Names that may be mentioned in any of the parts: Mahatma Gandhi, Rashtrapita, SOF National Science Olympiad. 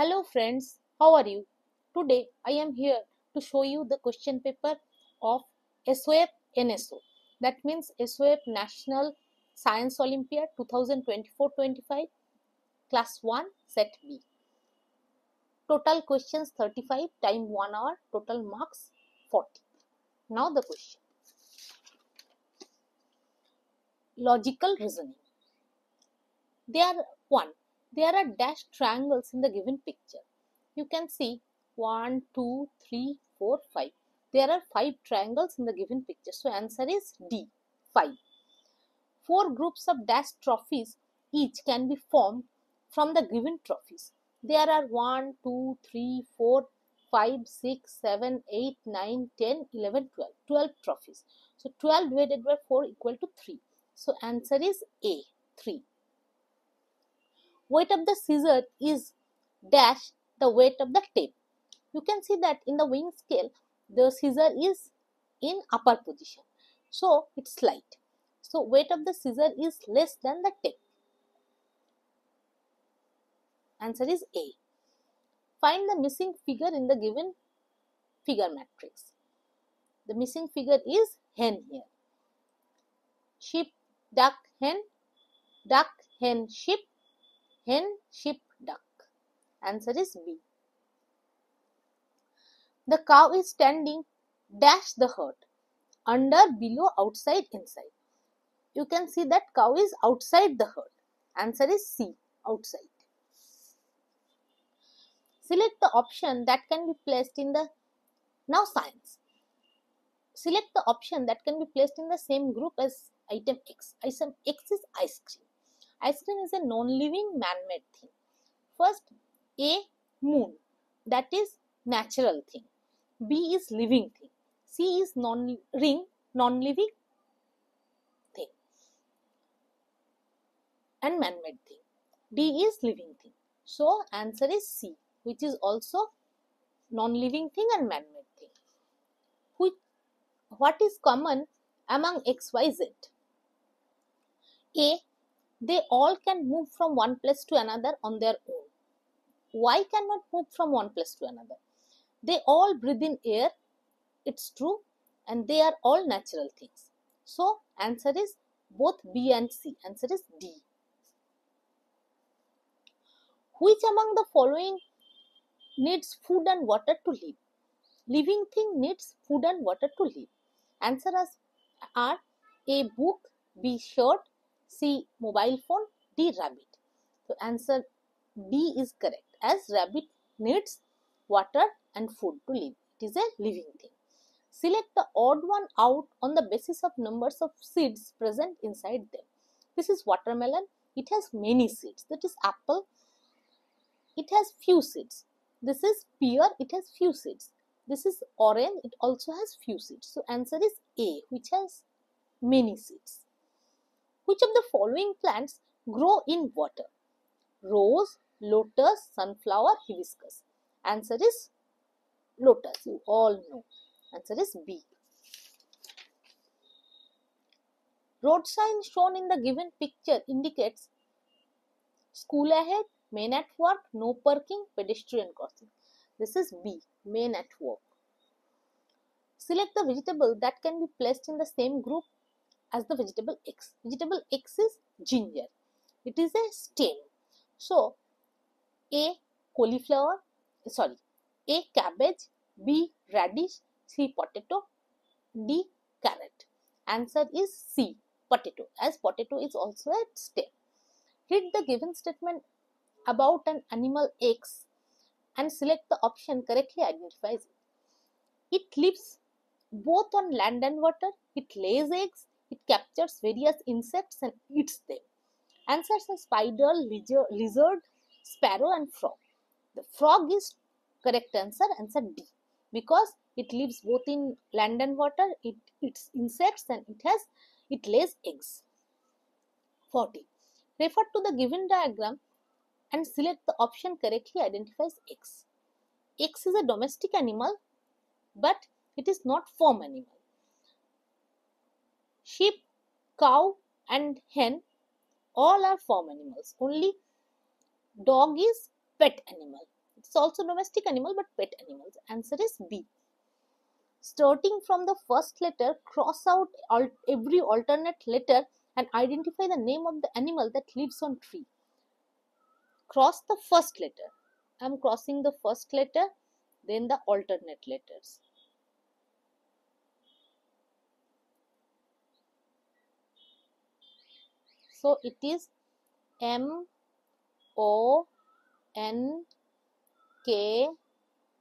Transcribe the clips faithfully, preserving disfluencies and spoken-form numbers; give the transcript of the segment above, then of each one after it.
Hello friends, how are you? Today I am here to show you the question paper of S O F N S O, that means S O F National Science Olympiad twenty twenty-four twenty-five, class one, set B. Total questions thirty-five, time one hour, total marks forty. Now the question. Logical reasoning. There are one. There are dashed triangles in the given picture. You can see one, two, three, four, five. There are five triangles in the given picture. So answer is D, five. Four groups of dashed trophies each can be formed from the given trophies. There are one, two, three, four, five, six, seven, eight, nine, ten, eleven, twelve. twelve trophies. So twelve divided by four equal to three. So answer is A, three. Weight of the scissor is dash the weight of the tape. You can see that in the weighing scale, the scissor is in upper position. So it's light. So weight of the scissor is less than the tape. Answer is A. Find the missing figure in the given figure matrix. The missing figure is hen here. Sheep, duck, hen, duck, hen, sheep. Hen, sheep, duck. Answer is B. The cow is standing, dash the herd, under, below, outside, inside. You can see that cow is outside the herd. Answer is C, outside. Select the option that can be placed in the, now science. Select the option that can be placed in the same group as item X. Item X is ice cream. Ice cream is a non-living man-made thing. First, A, moon, that is natural thing. B is living thing. C is non ring, non-living thing. And man-made thing. D is living thing. So, answer is C, which is also non-living thing and man-made thing. Which, what is common among X Y Z? A, they all can move from one place to another on their own. Why cannot move from one place to another? They all breathe in air, it's true, and they are all natural things. So, answer is both B and C. Answer is D. Which among the following needs food and water to live? Living thing needs food and water to live. Answers are A, book, B, shirt, C, mobile phone, D, rabbit. So answer D is correct, as rabbit needs water and food to live. It is a living thing. Select the odd one out on the basis of numbers of seeds present inside them. This is watermelon. It has many seeds. That is apple. It has few seeds. This is pear. It has few seeds. This is orange. It also has few seeds. So answer is A, which has many seeds. Which of the following plants grow in water? Rose, lotus, sunflower, hibiscus. Answer is lotus. You all know. Answer is B. Road sign shown in the given picture indicates school ahead, main at work, no parking, pedestrian crossing. This is B, main at work. Select the vegetable that can be placed in the same group as the vegetable X. Vegetable X is ginger. It is a stem. So, A, cauliflower, sorry, A, cabbage, B, radish, C, potato, D, carrot. Answer is C, potato, as potato is also a stem. Read the given statement about an animal X and select the option correctly identifies it. It lives both on land and water. It lays eggs. It captures various insects and eats them. Answers are spider, lizard, sparrow and frog. The frog is correct answer, answer D, because it lives both in land and water, it eats insects and it has, it lays eggs. forty. Refer to the given diagram and select the option correctly identifies X. X is a domestic animal, but it is not farm animal. Sheep, cow and hen all are farm animals. Only dog is pet animal. It's also domestic animal but pet animals. Answer is B. Starting from the first letter, cross out all, every alternate letter and identify the name of the animal that lives on tree. Cross the first letter. I am crossing the first letter, then the alternate letters. So it is M, O, N, K,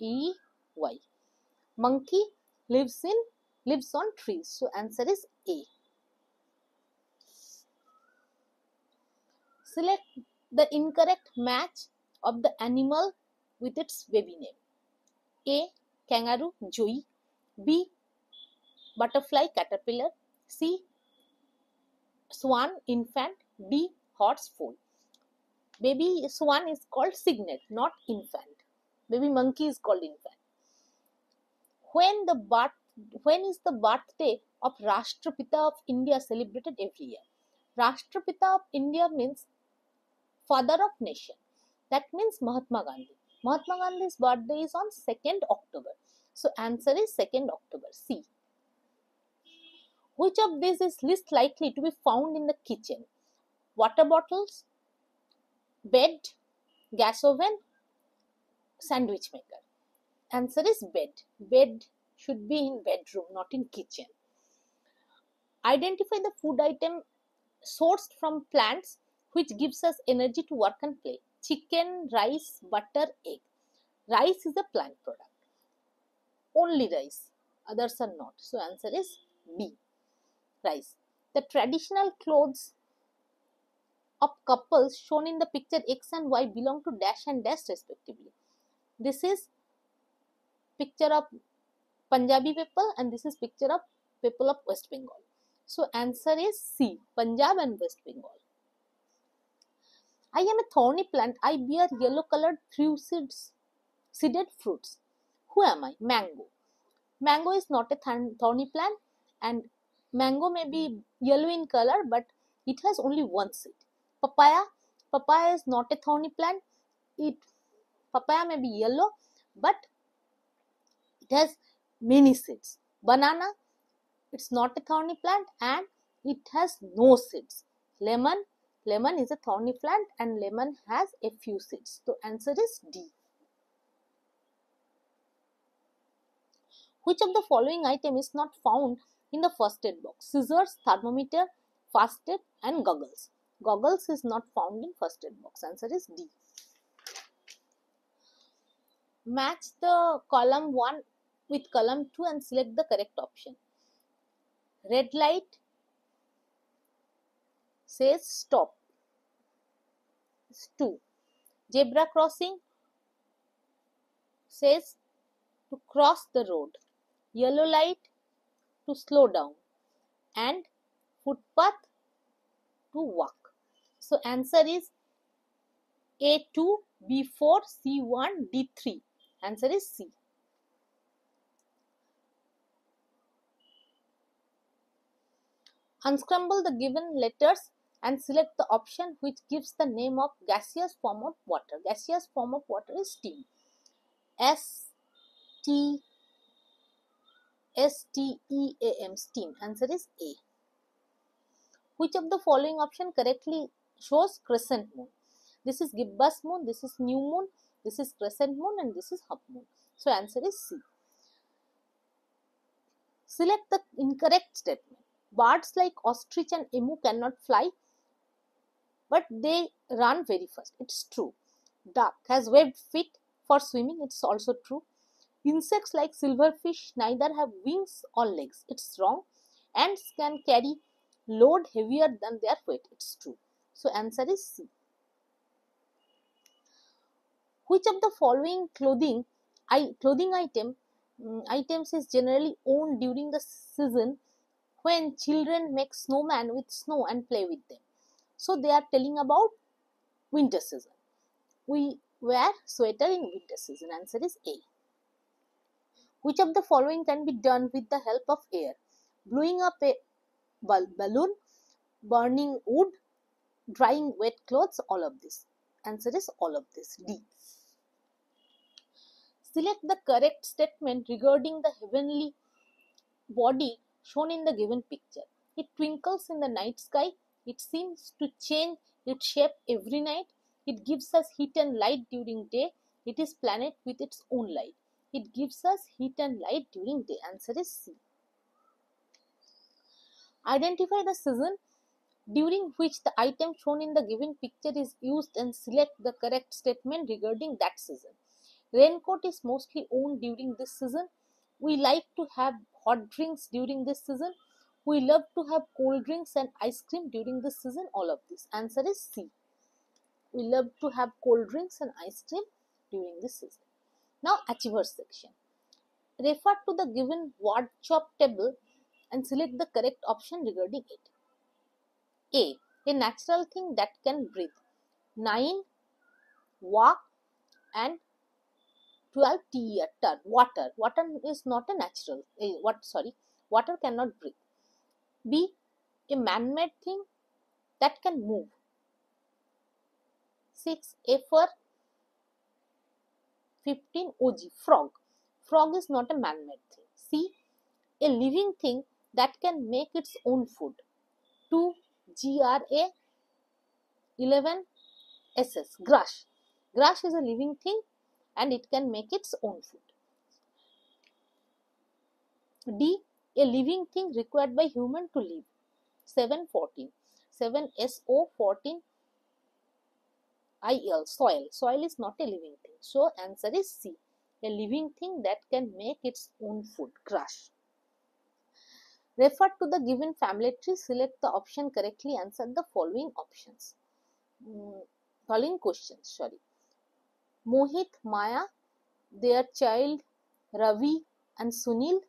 E, Y. Monkey lives in lives on trees. So answer is A. Select the incorrect match of the animal with its baby name. A. Kangaroo, joey. B. Butterfly, caterpillar. C. Swan, infant. D. Horse, foal. Baby swan is called cygnet, not infant. Baby monkey is called infant. When the birth, when is the birthday of Rashtrapita of India celebrated every year? Rashtrapita of India means father of nation. That means Mahatma Gandhi. Mahatma Gandhi's birthday is on second October. So answer is second October. C. Which of these is least likely to be found in the kitchen? Water bottles, bed, gas oven, sandwich maker. Answer is bed. Bed should be in bedroom, not in kitchen. Identify the food item sourced from plants which gives us energy to work and play. Chicken, rice, butter, egg. Rice is a plant product. Only rice. Others are not. So answer is B. Rice. The traditional clothes of couples shown in the picture X and Y belong to dash and dash respectively. This is picture of Punjabi people and this is picture of people of West Bengal. So answer is C. Punjab and West Bengal. I am a thorny plant. I bear yellow colored three seeds, seeded fruits. Who am I? Mango. Mango is not a thorny plant and mango may be yellow in color but it has only one seed. Papaya. Papaya is not a thorny plant. It papaya may be yellow but it has many seeds. Banana, it's not a thorny plant and it has no seeds. Lemon, lemon is a thorny plant and lemon has a few seeds. So answer is D. Which of the following item is not found in the first aid box? Scissors, thermometer, first aid and goggles. Goggles is not found in first aid box. Answer is D. Match the column one with column two and select the correct option. Red light says stop. It's two. Zebra crossing says to cross the road. Yellow light to slow down. And footpath to walk. So answer is A two, B four, C one, D three. Answer is C. Unscramble the given letters and select the option which gives the name of gaseous form of water. Gaseous form of water is steam. S, T, S, T, E, A, M, steam. Answer is A. Which of the following option correctly shows crescent moon? This is gibbous moon, this is new moon, this is crescent moon and this is half moon. So answer is C. Select the incorrect statement. Birds like ostrich and emu cannot fly, but they run very fast. It's true. Duck has webbed feet for swimming. It's also true. Insects like silverfish neither have wings or legs. It's wrong. Ants can carry load heavier than their weight. It's true. So answer is C. Which of the following clothing, I, clothing item, um, items is generally owned during the season when children make snowman with snow and play with them? So they are telling about winter season. We wear sweater in winter season. Answer is A. Which of the following can be done with the help of air? Blowing up a balloon, burning wood, drying wet clothes, all of this. Answer is all of this. D. Select the correct statement regarding the heavenly body shown in the given picture. It twinkles in the night sky. It seems to change its shape every night. It gives us heat and light during day. It is planet with its own light. It gives us heat and light during day. Answer is C. Identify the season during which the item shown in the given picture is used and select the correct statement regarding that season. Raincoat is mostly worn during this season. We like to have hot drinks during this season. We love to have cold drinks and ice cream during this season. All of this. Answer is C. We love to have cold drinks and ice cream during this season. Now, achievers section. Refer to the given word chop table and select the correct option regarding it. A. A natural thing that can breathe. nine. Walk. And twelve. Tear. Water. Water is not a natural. Uh, what? Sorry. Water cannot breathe. B. A man-made thing that can move. six. A for fifteen. O G. Frog. Frog is not a man-made thing. C. A living thing that can make its own food. two. G R A. eleven. S S. Grass. Grass is a living thing and it can make its own food. D. A living thing required by human to live. seven. fourteen. seven. S O. fourteen. I L. Soil. Soil is not a living thing. So, answer is C. A living thing that can make its own food. Grass. Refer to the given family tree. Select the option correctly. Answer the following options. Mm, following questions. Sorry. Mohit, Maya, their child Ravi and Sunil.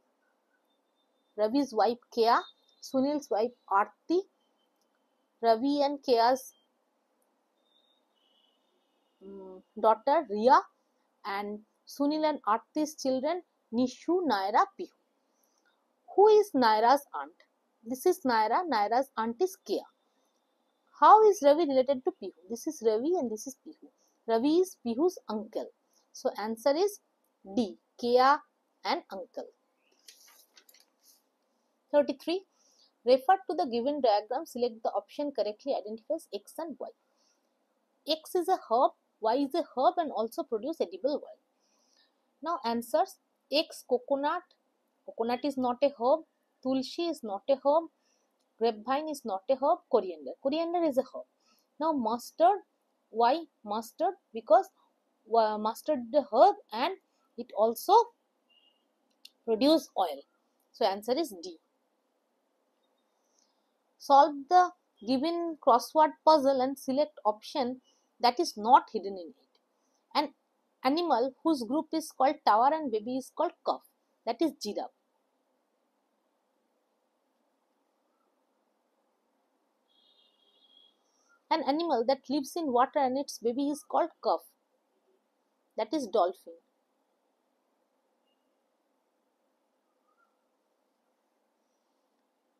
Ravi's wife Kea. Sunil's wife Aarti. Ravi and Kea's mm, daughter Riya. And Sunil and Aarti's children Nishu, Naira, Pihu. Who is Naira's aunt? This is Naira. Naira's aunt is Kea. How is Ravi related to Pihu? This is Ravi and this is Pihu. Ravi is Pihu's uncle. So, answer is D. Kea and uncle. thirty-three. Refer to the given diagram. Select the option correctly. Identifies X and Y. X is a herb. Y is a herb and also produce edible oil. Now, answers. X, coconut. Coconut is not a herb. Tulsi is not a herb. Grapevine is not a herb. Coriander. Coriander is a herb. Now, mustard. Why mustard? Because uh, mustard is a herb and it also produces oil. So, answer is D. Solve the given crossword puzzle and select option that is not hidden in it. An animal whose group is called tower and baby is called calf. That is giraffe. An animal that lives in water and its baby is called calf. That is dolphin.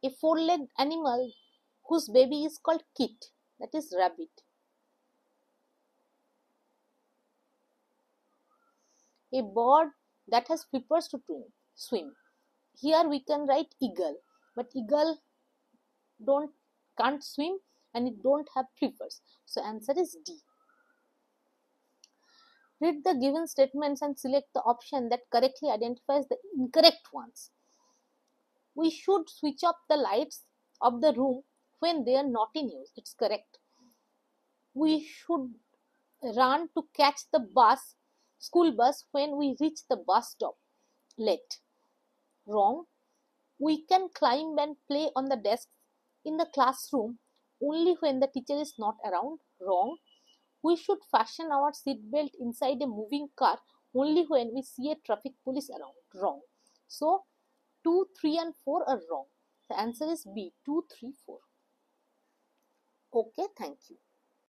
A four-legged animal whose baby is called kit. That is rabbit. A bird that has flippers to swim. Here we can write eagle. But eagle don't can't swim. And it don't have flippers. So, answer is D. Read the given statements and select the option that correctly identifies the incorrect ones. We should switch off the lights of the room when they are not in use. It's correct. We should run to catch the bus, school bus, when we reach the bus stop late. Wrong. We can climb and play on the desk in the classroom only when the teacher is not around. Wrong. We should fashion our seatbelt inside a moving car only when we see a traffic police around. Wrong. So, two, three and four are wrong. The answer is B. two, three, four. Okay, thank you.